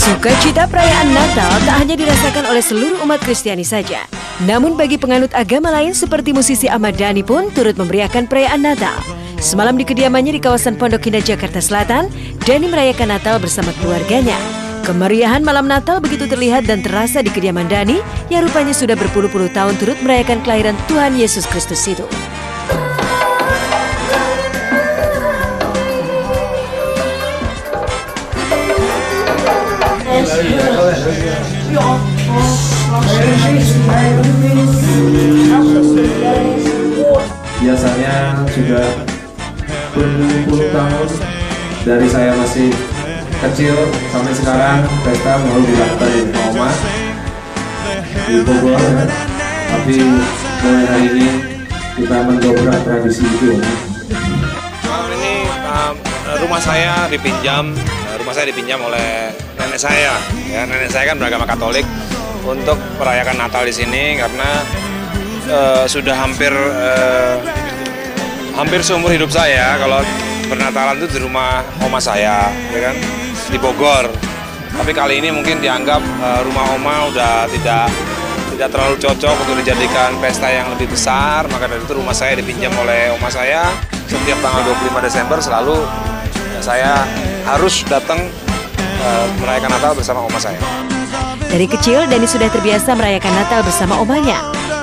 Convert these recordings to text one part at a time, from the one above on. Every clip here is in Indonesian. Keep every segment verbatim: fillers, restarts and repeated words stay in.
Sukacita perayaan Natal tak hanya dirasakan oleh seluruh umat Kristiani saja. Namun bagi penganut agama lain seperti musisi Ahmad Dhani pun turut memeriahkan perayaan Natal. Semalam di kediamannya di kawasan Pondok Indah, Jakarta Selatan, Dhani merayakan Natal bersama keluarganya. Kemeriahan malam Natal begitu terlihat dan terasa di kediaman Dhani yang rupanya sudah berpuluh-puluh tahun turut merayakan kelahiran Tuhan Yesus Kristus itu. Biasanya sudah berpuluh tahun dari saya masih kecil sampai sekarang pesta baru dilakukan di rumah di Bogor, tapi mulai hari ini kita mendobrak tradisi itu. Ini um, rumah saya dipinjam. Rumah saya dipinjam oleh nenek saya, ya, nenek saya kan beragama Katolik, untuk merayakan Natal di sini karena uh, sudah hampir uh, hampir seumur hidup saya kalau bernatalan itu di rumah oma saya, ya kan, di Bogor. Tapi kali ini mungkin dianggap uh, rumah oma udah tidak tidak terlalu cocok untuk dijadikan pesta yang lebih besar, maka dari itu rumah saya dipinjam oleh oma saya. Setiap tanggal dua puluh lima Desember selalu saya harus datang uh, merayakan Natal bersama oma saya. Dari kecil, Dhani sudah terbiasa merayakan Natal bersama omanya.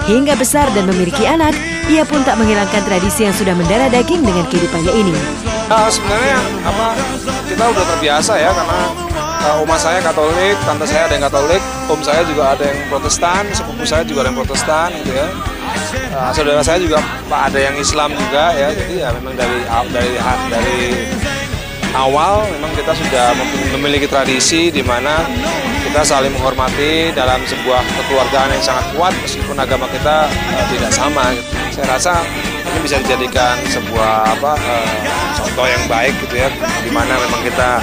Hingga besar dan memiliki anak, ia pun tak menghilangkan tradisi yang sudah mendarah daging dengan kehidupannya ini. Uh, sebenarnya apa, kita udah terbiasa ya, karena uh, oma saya Katolik, tante saya ada yang Katolik, om saya juga ada yang Protestan, sepupu saya juga ada yang Protestan, gitu ya. Uh, saudara saya juga pak ada yang Islam juga ya. Jadi ya memang dari dari dari awal memang kita sudah memiliki tradisi di mana kita saling menghormati dalam sebuah kekeluargaan yang sangat kuat meskipun agama kita uh, tidak sama. Saya rasa ini bisa dijadikan sebuah apa uh, contoh yang baik gitu ya, di mana memang kita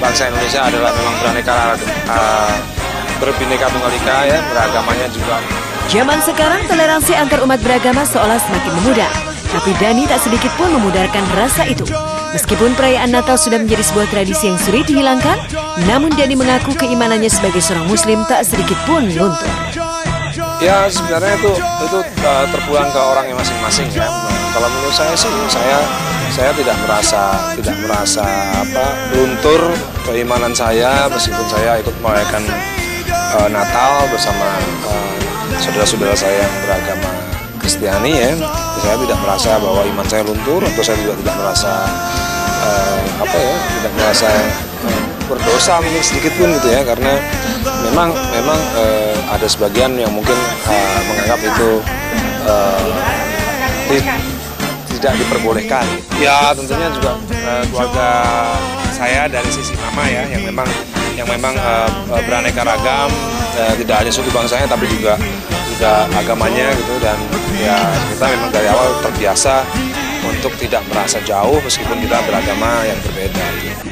bangsa Indonesia adalah memang beraneka uh, berbineka tunggal ika ya, beragamanya juga. Zaman sekarang toleransi antar umat beragama seolah semakin memudar. Tapi Dhani tak sedikit pun memudarkan rasa itu. Meskipun perayaan Natal sudah menjadi sebuah tradisi yang sulit dihilangkan, namun Dhani mengaku keimanannya sebagai seorang muslim tak sedikit pun luntur. Ya sebenarnya itu itu terpulang ke orangnya masing-masing ya. Kalau menurut saya sih, saya saya tidak merasa tidak merasa apa luntur keimanan saya meskipun saya ikut merayakan uh, Natal bersama saudara-saudara uh, saya yang beragama Kristiani ya. Saya tidak merasa bahwa iman saya luntur, atau saya juga tidak merasa uh, apa ya, tidak merasa uh, berdosa mungkin sedikit pun gitu ya, karena memang memang uh, ada sebagian yang mungkin uh, menganggap itu uh, di, tidak diperbolehkan. Ya tentunya juga uh, keluarga saya dari sisi mama ya, yang memang yang memang uh, beraneka ragam, uh, tidak hanya suku bangsanya tapi juga juga agamanya gitu, dan ya kita memang dari awal terbiasa untuk tidak merasa jauh meskipun kita beragama yang berbeda.